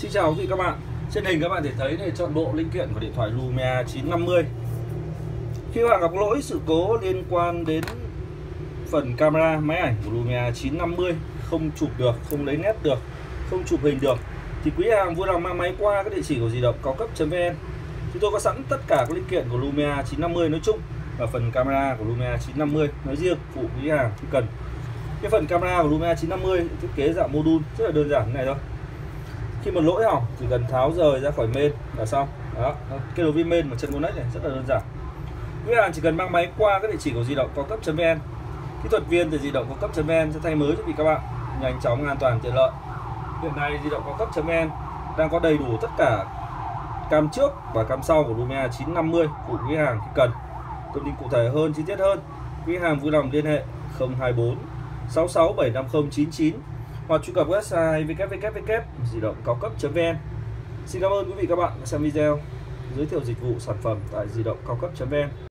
Xin chào quý vị các bạn. Trên hình các bạn thể thấy này, chọn bộ linh kiện của điện thoại Lumia 950. Khi các bạn gặp lỗi sự cố liên quan đến phần camera máy ảnh của Lumia 950, không chụp được, không lấy nét được, không chụp hình được, thì quý hàng vui lòng mang máy qua các địa chỉ của di động cao cấp.vn. Chúng tôi có sẵn tất cả các linh kiện của Lumia 950 nói chung và phần camera của Lumia 950 nói riêng phụ quý hàng khi cần. Cái phần camera của Lumia 950 thiết kế dạng module rất là đơn giản như này thôi. Khi một lỗi hỏng chỉ cần tháo rời ra khỏi main là xong. Đó, kết nối với main một chân connect này rất là đơn giản. Quý hàng chỉ cần mang máy qua các địa chỉ của di động cao cấp.vn. Kỹ thuật viên từ di động cao cấp.vn sẽ thay mới cho các bạn nhanh chóng, an toàn, tiện lợi. Hiện nay di động cao cấp.vn đang có đầy đủ tất cả cam trước và cam sau của Lumia 950 của quý hàng khi cần. Thông tin cụ thể hơn, chi tiết hơn, quý hàng vui lòng liên hệ 024 66 750 99 hoặc truy cập website www.diđộngcaocap.vn. Xin cảm ơn quý vị các bạn đã xem video giới thiệu dịch vụ sản phẩm tại di động cao cấp.vn.